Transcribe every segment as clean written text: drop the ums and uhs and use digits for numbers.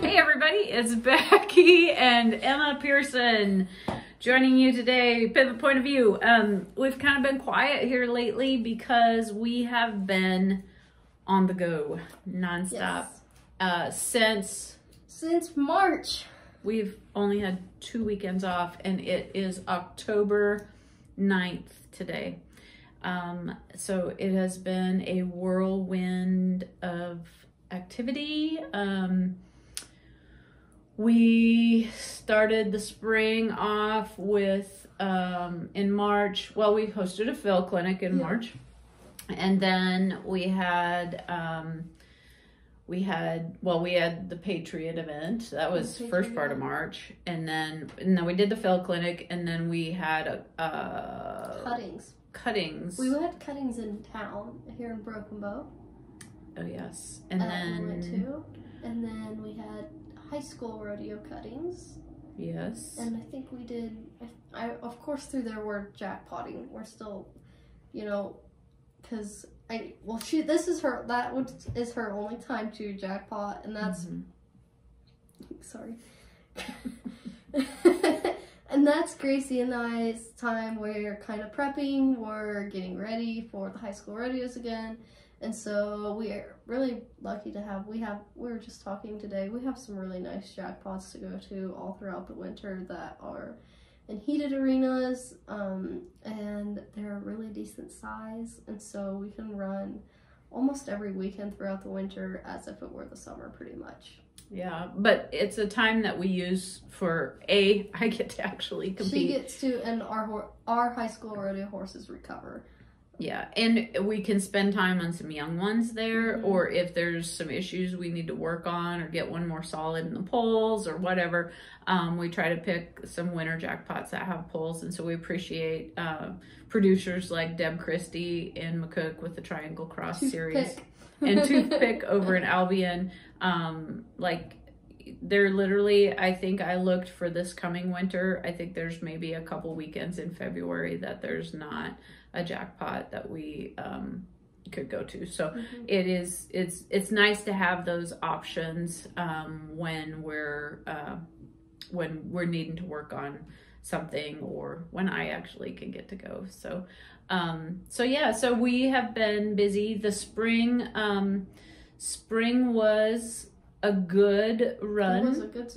Hey everybody, it's Becky and Emma Pearson joining you today, Pivot Point of View. We've kind of been quiet here lately because we have been on the go nonstop. Yes. Since March. We've only had 2 weekends off and it is October 9th today. So it has been a whirlwind of activity. We started the spring off with, in March, well, we hosted a Phil clinic in March, and then we had the Patriot event. That was first part of March, and then we did the Phil clinic, and then we had cuttings. We had cuttings in town here in Broken Bow. Oh yes, and then we went to, and then we had high school rodeo cuttings. Yes. And I think we did, I of course through there we're jackpotting. We're still, you know, because I, well, she, this is her, that is her only time to jackpot, and that's, sorry. And that's Gracie and I's time. We're kind of prepping, we're getting ready for the high school rodeos again. And so we're really lucky to have, we were just talking today, we have some really nice jackpots to go to all throughout the winter that are in heated arenas, and they're a really decent size, and so we can run almost every weekend throughout the winter as if it were the summer pretty much. Yeah, but it's a time that we use for, A, I get to actually compete. She gets to, and our high school rodeo horses recover. Yeah, and we can spend time on some young ones there, or if there's some issues we need to work on or get one more solid in the polls or whatever, we try to pick some winter jackpots that have polls. And so we appreciate producers like Deb Christie and McCook with the Triangle Cross series and Toothpick over in Albion. Like, they're literally, I think I looked for this coming winter, I think there's maybe a couple weekends in February that there's not a jackpot that we could go to. So it's nice to have those options when we're needing to work on something, or when I actually can get to go. So so we have been busy. The spring spring was a good run. It was a good,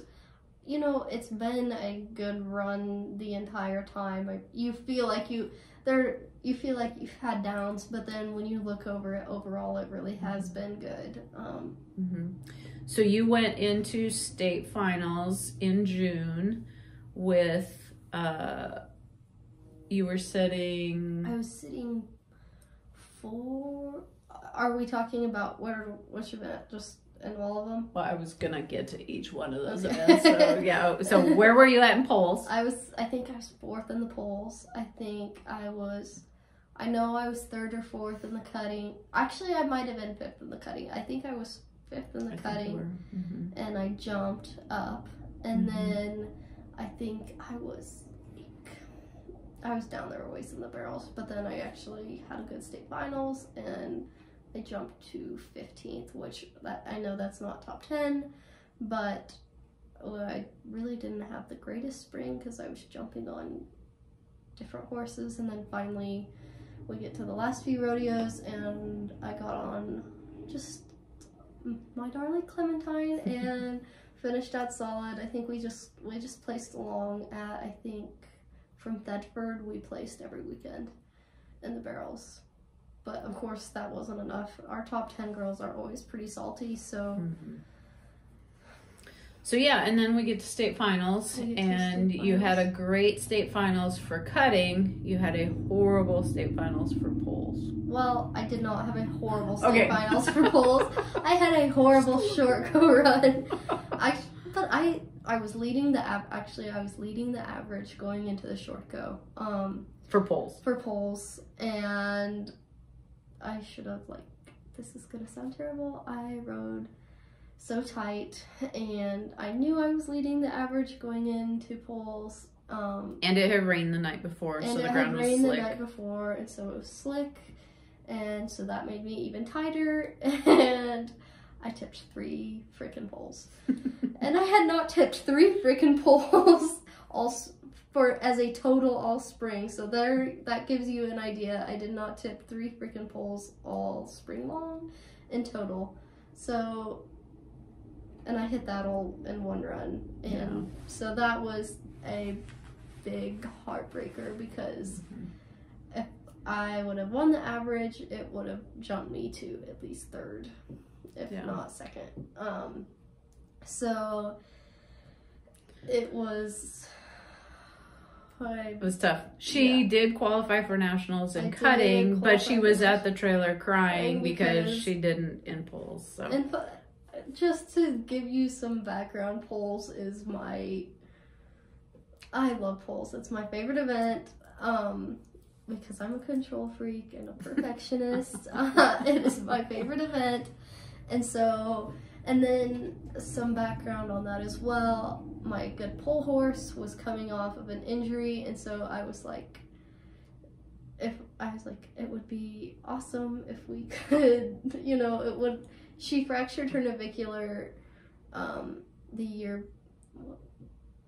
you know, it's been a good run the entire time. You feel like you feel like you've had downs, but then when you look over it overall, it really has been good. So you went into state finals in June with, you were sitting. I was sitting for, are we talking about which event? Just in all of them? Well, I was gonna get to each one of those events. So yeah. So where were you at in polls? I think I was 4th in the polls. I know I was 3rd or 4th in the cutting. Actually, I might have been 5th in the cutting. I think I was 5th in the cutting, and I jumped up, and then I think I was down there always in the barrels, but then I actually had a good state finals and I jumped to 15th, which I know that's not top 10, but I really didn't have the greatest spring because I was jumping on different horses, and then finally we get to the last few rodeos and I got on just my darling Clementine and finished out solid. I think we just placed along at, I think from Thedford we placed every weekend in the barrels. But of course that wasn't enough. Our top 10 girls are always pretty salty, so. So yeah, and then we get to state finals, you had a great state finals for cutting. You had a horrible state finals for poles. Well, I did not have a horrible state finals for poles. I had a horrible short go run. But I was leading the average going into the short go. For poles. For poles, and I should have, like, this is gonna sound terrible, I rode so tight, and I knew I was leading the average going into polls. And it had rained the night before, so the ground was slick. And so it was slick, and so that made me even tighter, and I tipped 3 freaking polls. And I had not tipped 3 freaking polls as a total all spring. So there, that gives you an idea. I did not tip 3 freaking polls all spring long in total. So, and I hit that all in one run. And yeah. So that was a big heartbreaker because if I would have won the average, it would have jumped me to at least 3rd, if not 2nd. So it was... It was tough. She did qualify for nationals in cutting, but she was at the trailer crying because she didn't in polls. So. And just to give you some background, polls is my... I love polls. It's my favorite event because I'm a control freak and a perfectionist. It is my favorite event. And so... And then some background on that as well. My good pole horse was coming off of an injury, and so I was like, it would be awesome if we could, you know, it would. She fractured her navicular the year,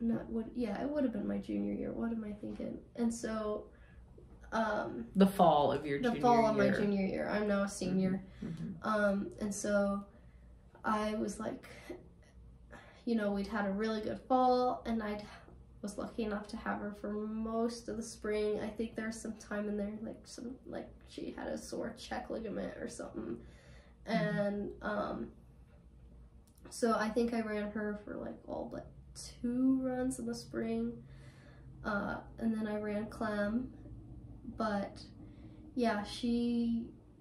it would have been my junior year. What am I thinking? And so. The fall of your junior year. The fall of my junior year. I'm now a senior. Mm-hmm. And so. I was like, you know, we'd had a really good fall, and I was lucky enough to have her for most of the spring. I think there's some time in there, like she had a sore check ligament or something. And so I think I ran her for all 2 runs in the spring. And then I ran Clem, but yeah,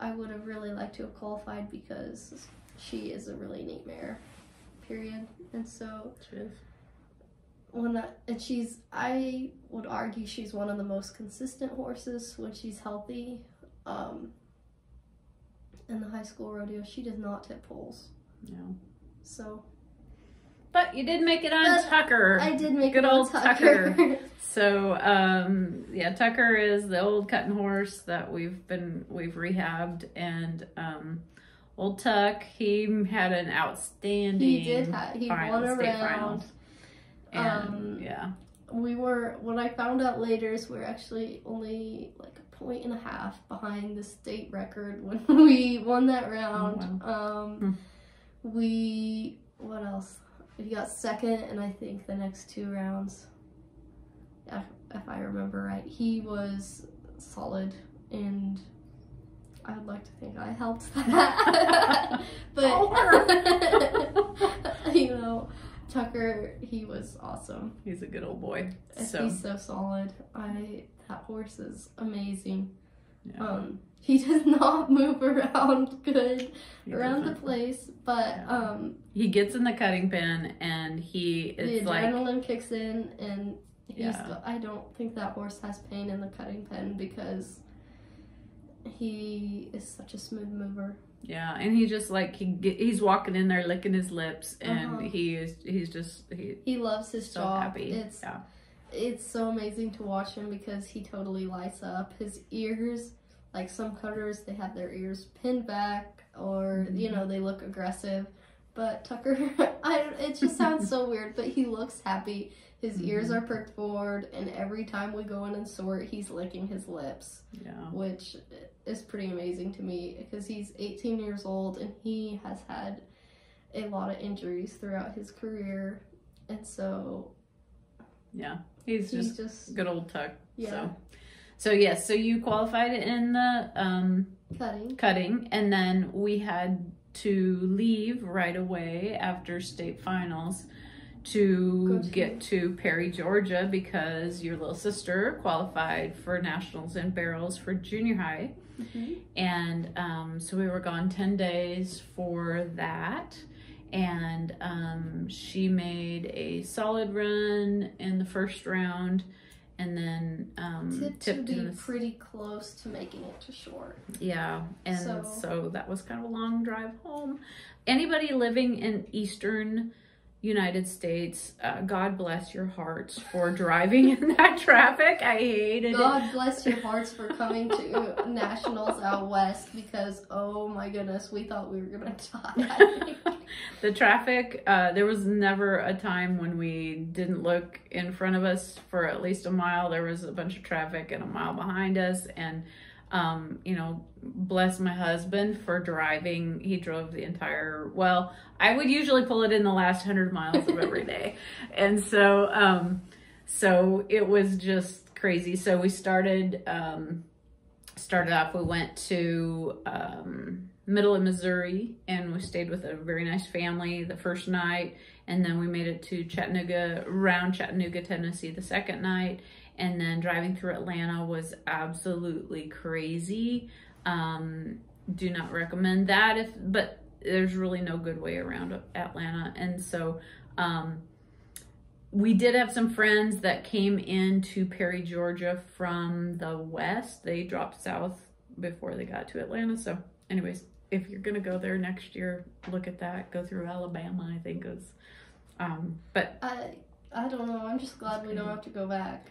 I would have really liked to have qualified because she is a really neat mare, period. And so, I would argue she's one of the most consistent horses when she's healthy. In the high school rodeo, she does not tip poles. No. So. But you did make it on Tucker. I did make it on Tucker. So, Tucker is the old cutting horse that we've rehabbed, and old Tuck, he had an outstanding. He did. He won a round. And what I found out later is we're actually only a point and a half behind the state record when we won that round. Oh, wow. What else? We got 2nd, and I think the next 2 rounds, if I remember right, he was solid, and I would like to think I helped that. But, you know, Tucker, he was awesome. He's a good old boy. He's so solid. That horse is amazing. Yeah. He does not move around good around the place, but he gets in the cutting pen and the adrenaline kicks in, and I don't think that horse has pain in the cutting pen because he is such a smooth mover. Yeah, and he just he's walking in there licking his lips, and he loves his job. Happy. It's so amazing to watch him because he totally lights up. His ears, like some cutters, they have their ears pinned back, or you know, they look aggressive. But Tucker, it just sounds so weird, but he looks happy. His ears are pricked forward, and every time we go in and sort, he's licking his lips, which is pretty amazing to me because he's 18 years old, and he has had a lot of injuries throughout his career, and so... Yeah, he's just good old Tuck. Yeah. So you qualified in the cutting, and then we had to leave right away after state finals to get to Perry, Georgia, because your little sister qualified for nationals in barrels for junior high. Mm-hmm. And so we were gone 10 days for that. And she made a solid run in the first round, and then tipped to be pretty close to making it to shore. Yeah, and so that was kind of a long drive home. Anybody living in eastern United States, God bless your hearts for driving in that traffic. I hated it. God bless your hearts for coming to nationals out west, because, oh my goodness, we thought we were going to die. The traffic, there was never a time when we didn't look in front of us for at least a mile. There was a bunch of traffic and a mile behind us. And, you know, bless my husband for driving. He drove the entire, well, I would usually pull it in the last 100 miles of every day. And so, so it was just crazy. So we started, we went to, middle of Missouri, and we stayed with a very nice family the first night. And then we made it to Chattanooga, around Chattanooga, Tennessee, the second night. And then driving through Atlanta was absolutely crazy. Do not recommend that, but there's really no good way around Atlanta. And so we did have some friends that came into Perry, Georgia from the west. They dropped south before they got to Atlanta. So anyways, if you're going to go there next year, look at that. Go through Alabama, I think is, but... I don't know. I'm just glad we don't have to go back.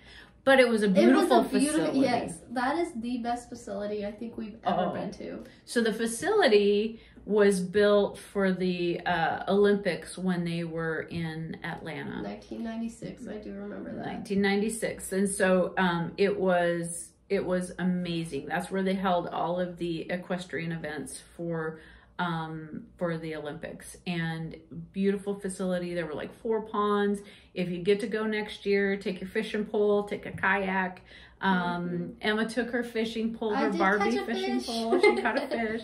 But it was a beautiful facility. Yes, that is the best facility I think we've ever been to. So the facility was built for the Olympics when they were in Atlanta. 1996, I do remember that. 1996, and so it was amazing. That's where they held all of the equestrian events for the Olympics, and beautiful facility. There were like 4 ponds. If you get to go next year, take your fishing pole, take a kayak. Emma took her fishing pole, her Barbie fishing pole. She caught a fish.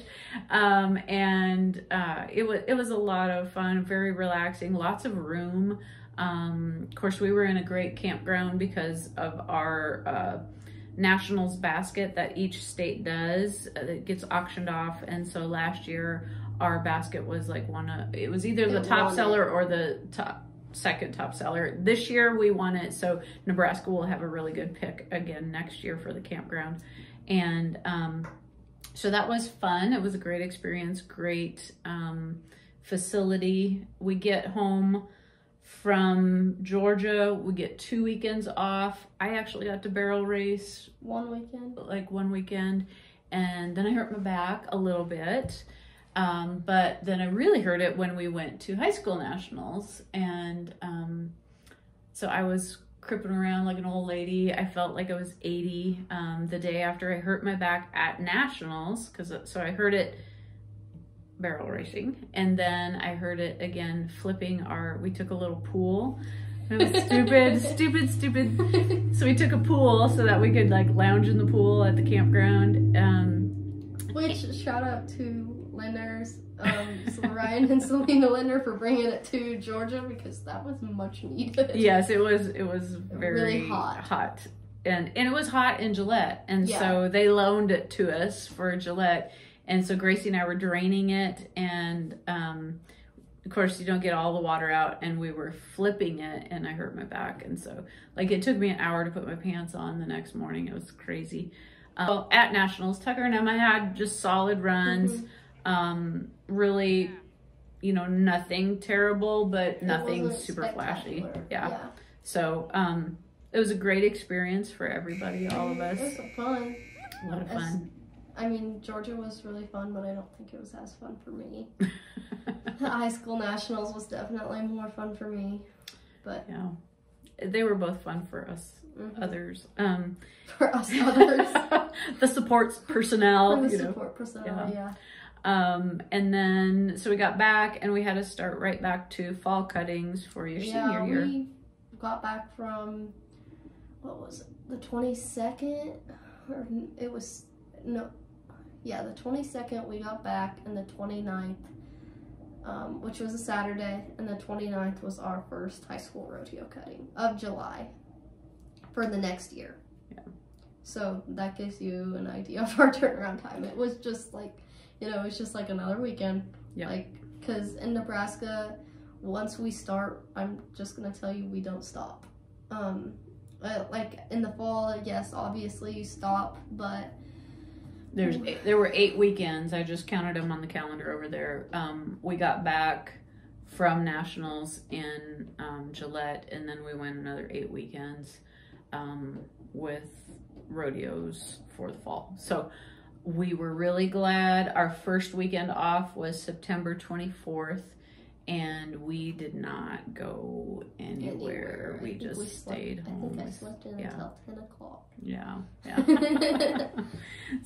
It was a lot of fun, very relaxing, lots of room. Of course, we were in a great campground because of our, nationals basket that each state does. It gets auctioned off, and so last year our basket was like one of, it was either the top seller or the second top seller. This year we won it, so Nebraska will have a really good pick again next year for the campground. And so that was fun. It was a great experience, great facility. We get home from Georgia, we get 2 weekends off. I actually got to barrel race one weekend, and then I hurt my back a little bit, but then I really hurt it when we went to high school nationals. And so I was cripping around like an old lady. I felt like I was 80 the day after I hurt my back at nationals, so I hurt it barrel racing, and then I heard it again flipping we took a little pool. It was stupid, stupid. So we took a pool so that we could like lounge in the pool at the campground. Which shout out to Lindner's, Ryan and Selena Lindner for bringing it to Georgia, because that was much needed. Yes, it was very really hot. And it was hot in Gillette, and so they loaned it to us for Gillette. And so Gracie and I were draining it, and of course you don't get all the water out, and we were flipping it, and I hurt my back. And so like it took me an hour to put my pants on the next morning. It was crazy. Well, at nationals, Tucker and Emma had just solid runs, really, you know, nothing terrible, but nothing super flashy. Yeah. So it was a great experience for everybody, all of us. It was so fun. A lot of fun. I mean, Georgia was really fun, but I don't think it was as fun for me. High school nationals was definitely more fun for me, but yeah, they were both fun for us others. For us others, the support personnel. For the support personnel, yeah. And then so we got back, and we had to start right back to fall cuttings for your senior year. We got back from, what was it, the 22nd, or it was no. Yeah, the 22nd we got back, and the 29th, which was a Saturday, and the 29th was our first high school rodeo cutting of July for the next year. Yeah. So that gives you an idea of our turnaround time. It was just like, you know, it's just like another weekend. Yeah. Like, because in Nebraska, once we start, I'm just going to tell you, we don't stop. Like in the fall, yes, obviously you stop, but... there were 8 weekends. I just counted them on the calendar over there. We got back from nationals in Gillette, and then we went another 8 weekends with rodeos for the fall. So we were really glad. Our first weekend off was September 24th, and we did not go anywhere. We just stayed home. I think I slept in until 10 o'clock. Yeah, yeah.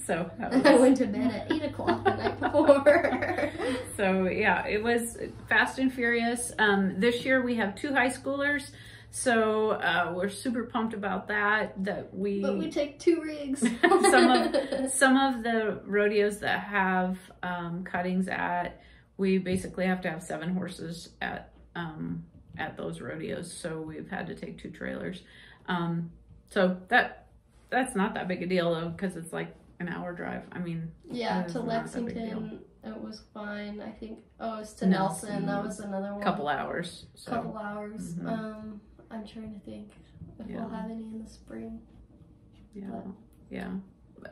So that was... I went to bed at 8 o'clock the night before. So yeah, it was fast and furious. This year we have 2 high schoolers. So we're super pumped about that. But we take 2 rigs. some of the rodeos that have cuttings at, we basically have to have 7 horses at those rodeos. So we've had to take 2 trailers. So that's not that big a deal though, because it's like an hour drive. I mean, yeah, to Lexington it was fine. I think it was to Nelson. That was another one. Couple hours. Mm-hmm. I'm trying to think if we'll have any in the spring. Yeah,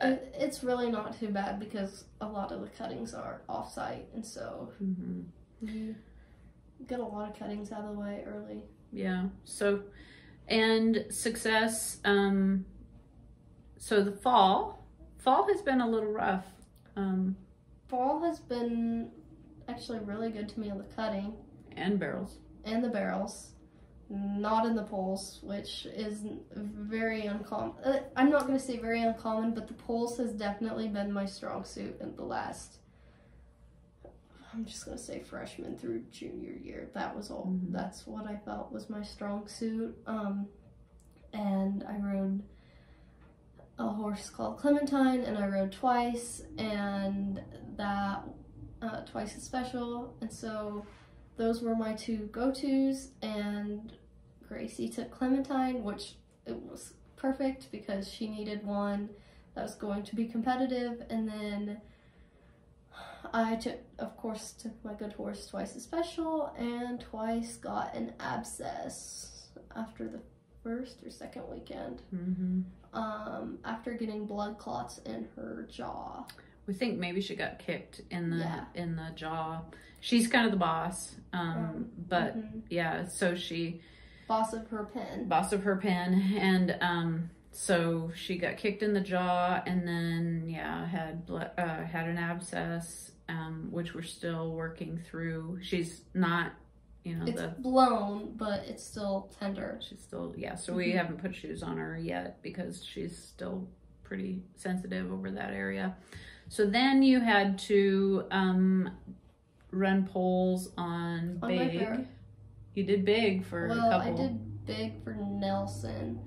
it's really not too bad because a lot of the cuttings are off-site, and so you get a lot of cuttings out of the way early. Yeah, so, and success, so the fall has been a little rough. Fall has been actually really good to me on the cutting. And barrels. And the barrels. Not in the polls, which is very uncommon. I'm not going to say very uncommon, but the polls has definitely been my strong suit in the last, I'm just going to say freshman through junior year. That was all. Mm-hmm. That's what I felt was my strong suit. And I rode a horse called Clementine, and I rode Twice, and that Twice is special. And so those were my 2 go-tos, and Gracie took Clementine, which it was perfect because she needed one that was going to be competitive. And then I of course took my good horse Twice is special, and Twice got an abscess after the first or second weekend, after getting blood clots in her jaw. We think maybe she got kicked in the jaw. She's kind of the boss, but yeah, so she... Boss of her pen. Boss of her pen, and so she got kicked in the jaw, and then, yeah, had an abscess, which we're still working through. She's not, you know... It's blown, but it's still tender. She's still, yeah, so we haven't put shoes on her yet because she's still pretty sensitive over that area. So then you had to run polls on Big. You did Big for a couple. Well, I did Big for Nelson,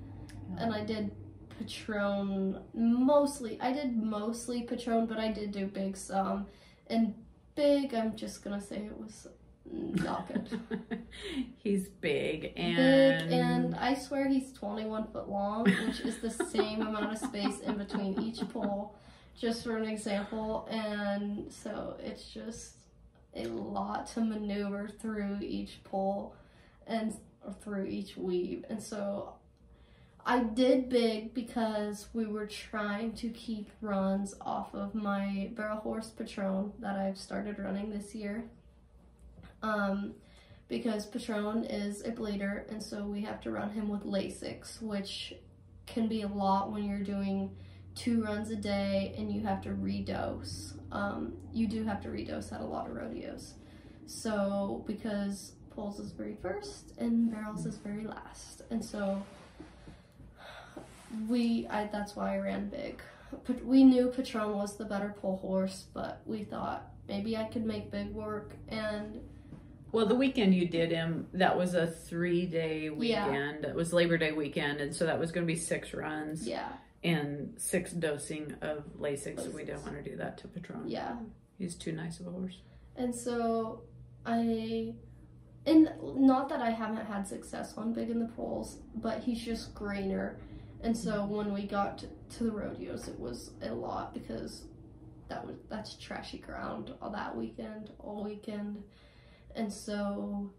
and I did Patron mostly. I did mostly Patron, but I did do Big some. And Big, I'm just going to say it was not good. He's big, and... Big, and I swear he's 21 foot long, which is the same amount of space in between each pole. Just for an example, and so it's just a lot to maneuver through each pole and or through each weave. And so I did Big because we were trying to keep runs off of my barrel horse Patron that I've started running this year, because Patron is a bleeder, and so we have to run him with Lasix, which can be a lot when you're doing 2 runs a day and you have to redose. You do have to redose at a lot of rodeos. So, because poles is very first and barrels is very last. And so, that's why I ran Big. But we knew Patron was the better pole horse, but we thought maybe I could make Big work. And well, the weekend you did him, that was a 3-day weekend. Yeah. It was Labor Day weekend, and so that was going to be 6 runs. Yeah. And 6 dosing of Lasix, so we didn't want to do that to Patron. Yeah. He's too nice of a horse. And so and not that I haven't had success on Big in the polls, but he's just greener. And so when we got to the rodeos, it was a lot because that's trashy ground all weekend. And so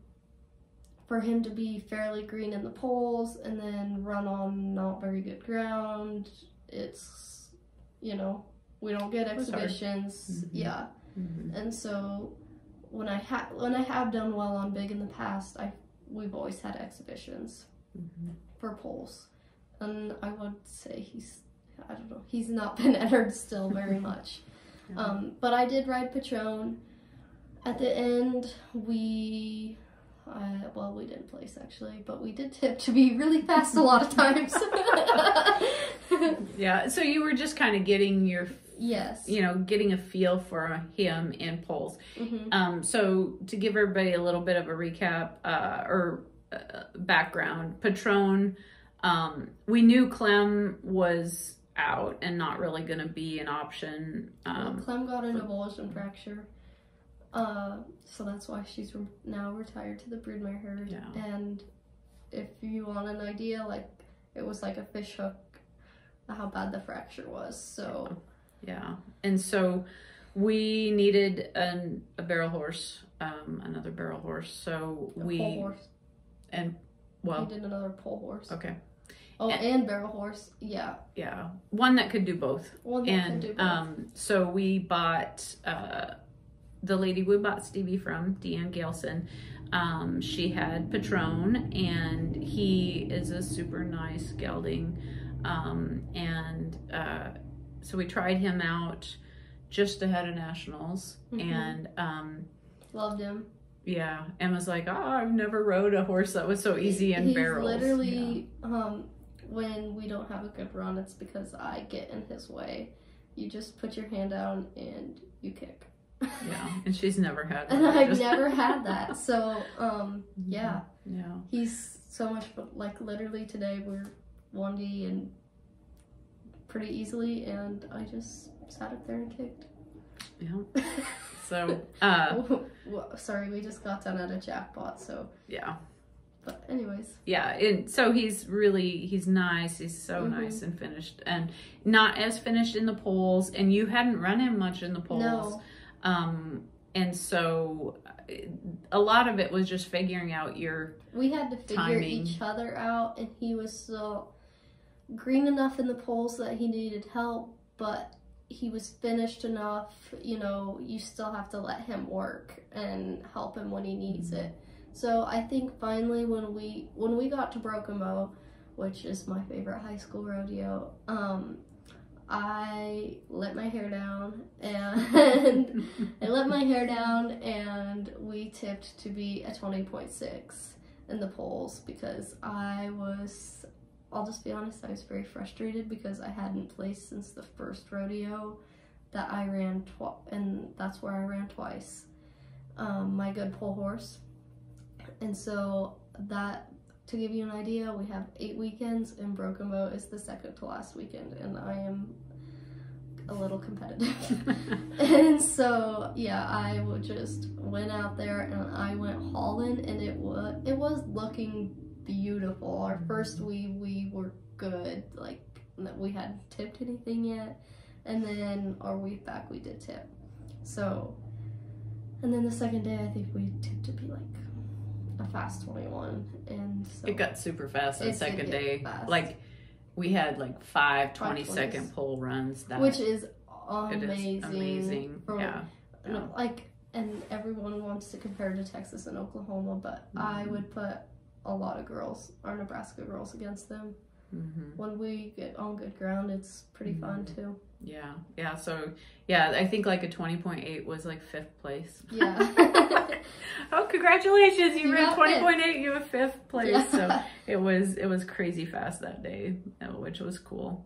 for him to be fairly green in the poles and then run on not very good ground, it's, you know, we don't get exhibitions. Yeah. And so when I have done well on Big in the past, we've always had exhibitions for polls, and I would say he's not been entered still very much. No. But I did ride Patron. At the end, we didn't place actually, but we did tip to be really fast a lot of times. Yeah, so you were just kind of getting your, yes, you know, getting a feel for him in polls. Mm-hmm. So to give everybody a little bit of a recap background, Patron, we knew Clem was out and not really going to be an option. Well, Clem got an avulsion fracture. So that's why she's now retired to the broodmare herd. Yeah. And if you want an idea, like, it was like a fish hook, how bad the fracture was. So yeah. And so we needed a barrel horse, another barrel horse. So we pole horse. And well, we did another pole horse. Okay. Oh, and barrel horse. Yeah. Yeah. One that could do both. So we bought, the lady we bought Stevie from, Deanne Galeson, she had Patron, and he is a super nice gelding. So we tried him out just ahead of nationals, and loved him. Yeah, Emma's like, oh, I've never rode a horse that was so easy in barrels. Literally, yeah. When we don't have a good run, it's because I get in his way. You just put your hand down and you kick. Yeah, and she's never had that. And I've never had that. So, yeah. Yeah. He's so much fun. Like, literally today we're 1D and pretty easily, and I just sat up there and kicked. Yeah. So, sorry, we just got done at a jackpot, so. Yeah. But anyways. Yeah, and so he's nice. He's so nice and finished, and not as finished in the polls, and you hadn't run him much in the polls. No. And so a lot of it was just figuring out your timing. We had to figure each other out, and he was still green enough in the polls that he needed help, but he was finished enough, you know, you still have to let him work and help him when he needs it. So I think finally when we got to Broken Bow, which is my favorite high school rodeo, I let my hair down, and we tipped to be a 20.6 in the polls, because I'll just be honest, I was very frustrated because I hadn't placed since the first rodeo that I ran, and that's where I ran twice, my good pole horse. And so that, to give you an idea, we have 8 weekends, and Broken Bow is the second to last weekend, and I am a little competitive. And so, yeah, I would just went out there, and I went hauling, and it was looking beautiful. Our first we were good, like, we hadn't tipped anything yet, and then our week back we did tip. So, and then the second day I think we tipped to be like a fast 21, and so it got super fast on second day. Fast. Like, we had like 5 20-second pole runs, which is amazing. It is amazing. Yeah. Like, and everyone wants to compare to Texas and Oklahoma, but I would put a lot of girls, our Nebraska girls, against them. When we get on good ground, it's pretty fun too. Yeah, yeah. So yeah, I think like a 20.8 was like 5th place. Yeah. Oh, congratulations! You ran 20.8. You were 5th place. Yeah. So it was crazy fast that day, which was cool.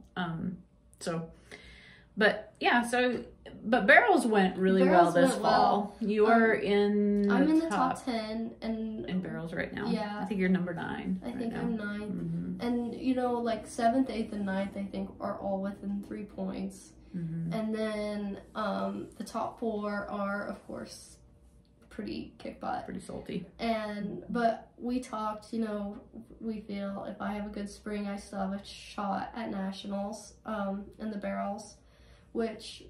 But barrels went really well this fall. You are in. I'm in the top 10, and in barrels right now. Yeah, I think you're number 9. I think I'm 9th. And, you know, like 7th, 8th, and 9th, I think, are all within 3 points. And then the top 4 are, of course, pretty kick butt. Pretty salty. But we talked, you know, we feel if I have a good spring, I still have a shot at nationals in the barrels, which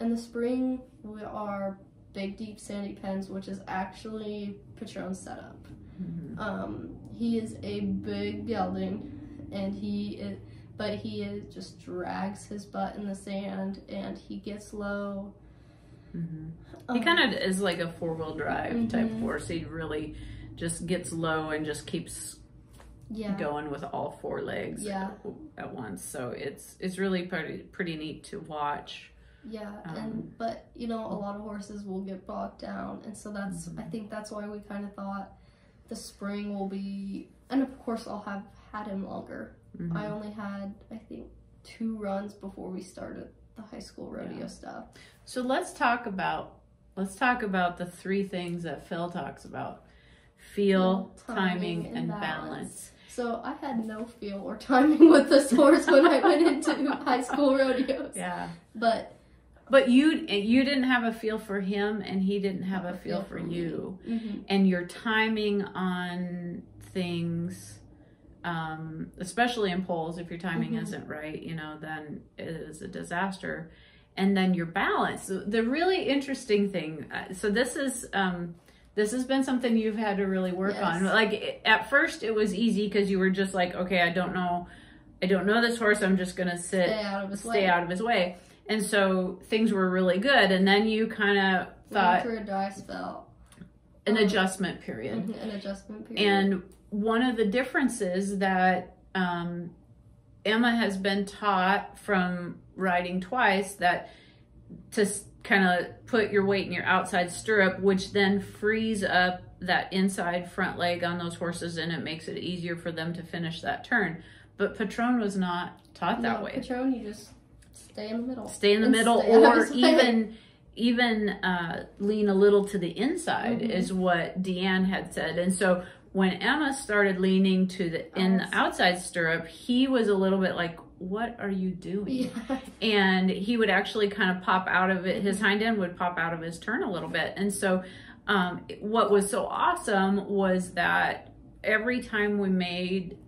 in the spring, we are big, deep, sandy pens, which is actually Patron's setup. He is a big gelding, and he just drags his butt in the sand, and he gets low, Mm-hmm. He kind of is like a four-wheel drive type horse. He really just gets low and just keeps going with all four legs at once. So it's really pretty neat to watch. Yeah, but you know, a lot of horses will get bogged down, and so that's I think that's why we kind of thought the spring will be, and of course I'll have had him longer. Mm-hmm. I only had, I think, 2 runs before we started the high school rodeo stuff. So let's talk about the 3 things that Phil talks about: feel, timing, and balance. So I had no feel or timing with this horse when I went into high school rodeos. Yeah, but you didn't have a feel for him, and he didn't have a feel for you, and your timing on things, especially in poles, if your timing isn't right, you know, then it is a disaster. And then your balance. The really interesting thing. So this is. This has been something you've had to really work on. Like at first it was easy because you were just like, okay, I don't know this horse. I'm just going to stay out of his way. And so things were really good. And then you kind of thought through a dry spell, an adjustment period, And one of the differences that, Emma has been taught from riding Twice, that to kind of put your weight in your outside stirrup, which then frees up that inside front leg on those horses, and it makes it easier for them to finish that turn. But Patron was not taught that way. Patron, you just stay in the middle. Or even lean a little to the inside is what Deanne had said. And so when Emma started leaning to the outside stirrup, he was a little bit like, what are you doing? Yeah. And he would actually kind of pop out of it. His hind end would pop out of his turn a little bit. And so what was so awesome was that every time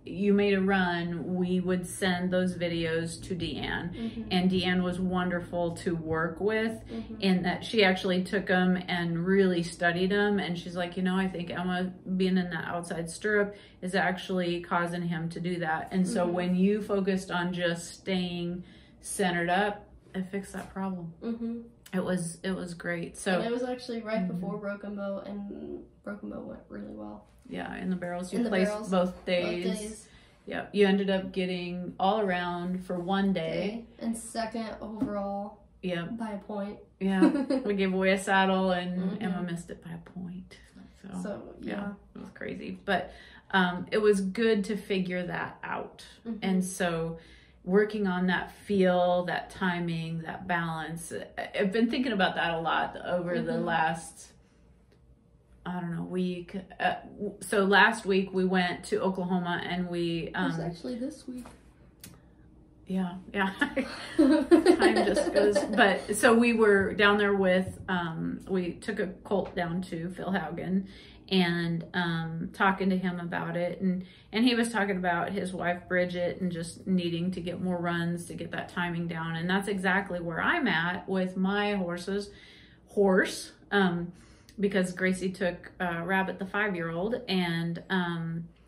you made a run, we would send those videos to Deanne. And Deanne was wonderful to work with in that she actually took them and really studied them. And she's like, you know, I think Emma being in the outside stirrup is actually causing him to do that. And so when you focused on just staying centered up, it fixed that problem. It was great. So and it was actually right before Broken Bow, and Broken Bow went really well. Yeah, in the barrels you placed both days. Yeah, you ended up getting all around for one day and second overall. Yeah, by a point. Yeah, we gave away a saddle and Emma missed it by a point. So it was crazy, but it was good to figure that out. And so working on that feel, that timing, that balance. I've been thinking about that a lot over the last, I don't know, week. So last week we went to Oklahoma and we... it was actually this week. Yeah. Time just goes. But so we were down there with, we took a colt down to Phil Haugen and talking to him about it, and he was talking about his wife Bridget and just needing to get more runs to get that timing down. And that's exactly where I'm at with my horse, because Gracie took Rabbit, the 5-year-old, and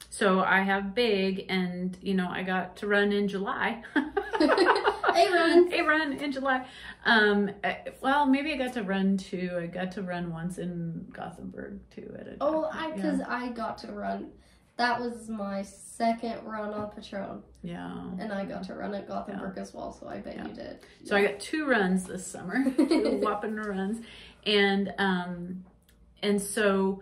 so I have Big, and you know, I got to run in July. A run in July. I got to run once in Gothenburg too. I got to run. That was my second run on Patron. Yeah. And I got to run at Gothenburg as well, so I bet you did. So I got 2 runs this summer. 2 whopping runs, and so,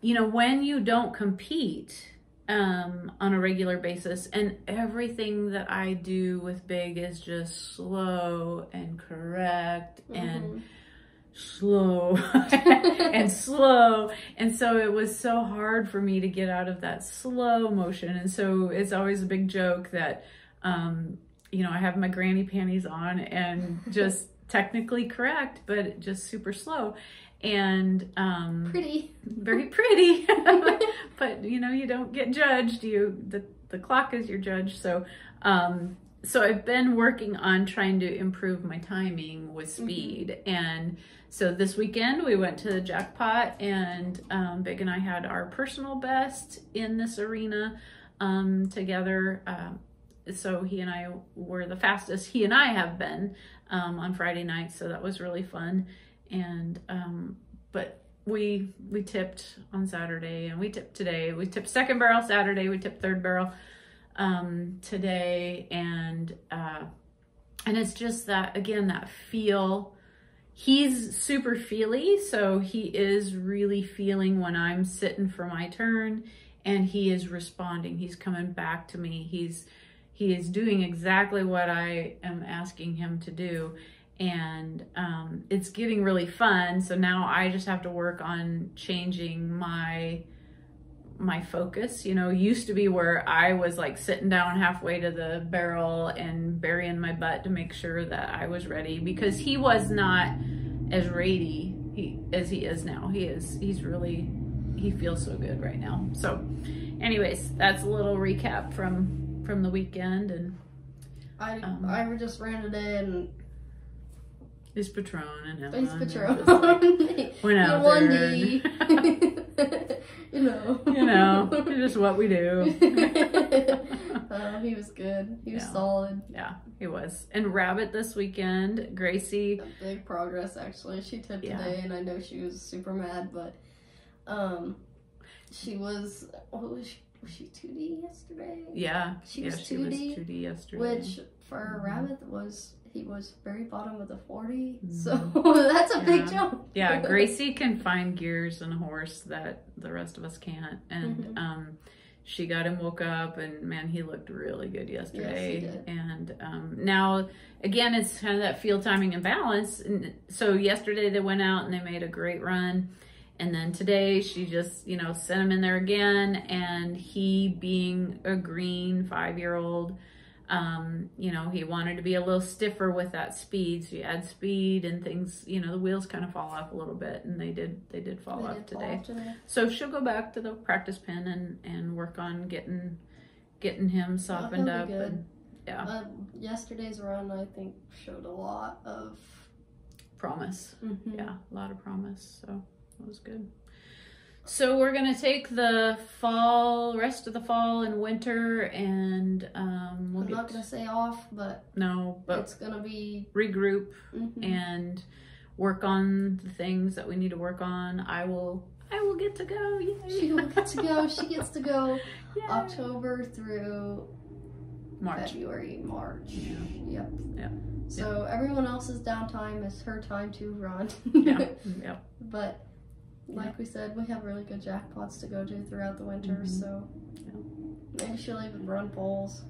you know, when you don't compete on a regular basis, and everything that I do with Big is just slow and correct and slow and slow. And so it was so hard for me to get out of that slow motion. And so it's always a big joke that, you know, I have my granny panties on and just technically correct, but just super slow. And very pretty but you know, you don't get judged. The clock is your judge. So so I've been working on trying to improve my timing with speed. And so this weekend we went to the jackpot, and Big and I had our personal best in this arena together. So he and I were the fastest he and I have been on Friday night, so that was really fun. And but we tipped on Saturday, and we tipped today. We tipped second barrel Saturday, we tipped third barrel today, and it's just that, again, that feel. He's super feely, so he is really feeling when I'm sitting for my turn, and he is responding. He's coming back to me. He is doing exactly what I am asking him to do. And it's getting really fun. So now I just have to work on changing my focus. You know, used to be where I was like sitting down halfway to the barrel and burying my butt to make sure that I was ready, because he was not as ready as he is now. He feels so good right now. So anyways, that's a little recap from the weekend. And I just ran today, and it's Patron and Emma. It's Patron. Like, went out there. You know, it's just what we do. He was good. He was solid. Yeah, he was. And Rabbit this weekend, Gracie. Big progress, actually. She tipped today, and I know she was super mad, but she was, what was she? Was she 2D yesterday? Yeah. She was 2D yesterday. Which, for Rabbit, he was very bottom of the 40, so that's a big jump. Yeah, Gracie can find gears in a horse that the rest of us can't, and she got him woke up, and man, he looked really good yesterday. Yes, he did. And now, again, it's kind of that field timing and balance. And so yesterday they went out and they made a great run, and then today she just, you know, sent him in there again, and he, being a green 5-year-old, you know, he wanted to be a little stiffer with that speed. So you add speed and things, you know, the wheels kind of fall off a little bit, and they did fall off today. So she'll go back to the practice pen and work on getting him softened up. Good. And, yeah. Yesterday's run, I think, showed a lot of promise. Mm-hmm. Yeah. A lot of promise. So that was good. So we're going to take the rest of the fall and winter, and I'm not going to say off, but it's going to be regroup and work on the things that we need to work on. I will get to go. Yay. She will get to go. She gets to go. Yay. October through March. February, March. Yeah. Yep. Yeah. So everyone else's downtime is her time to run. Yeah. Yeah. But like we said, we have really good jackpots to go to throughout the winter, so maybe she'll even run polls.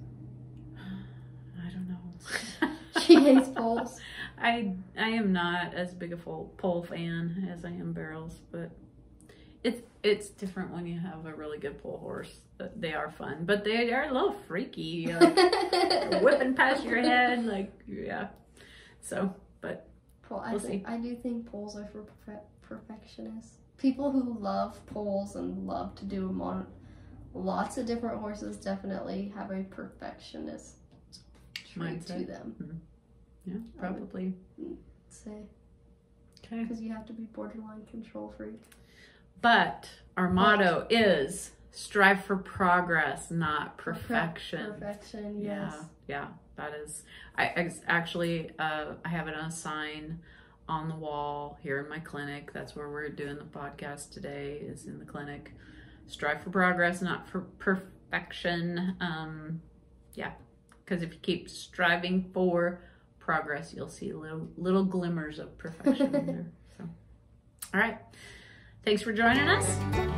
I don't know. She hates polls. I am not as big a pole fan as I am barrels, but it's different when you have a really good pole horse. They are fun, but they are a little freaky, like, whipping past your head, like, yeah. So, but I do think poles are for perfectionists. People who love poles and love to do them on lots of different horses definitely have a perfectionist trait to them. Mm-hmm. Yeah, probably. I would say. Okay. Because you have to be borderline control freak. But our motto is strive for progress, not perfection. Perfection, yes. Yeah, that is. I have it on a sign on the wall here in my clinic. That's where we're doing the podcast today, is in the clinic. Strive for progress, not for perfection. Yeah, because if you keep striving for progress, you'll see little glimmers of perfection in there. So, all right. Thanks for joining us.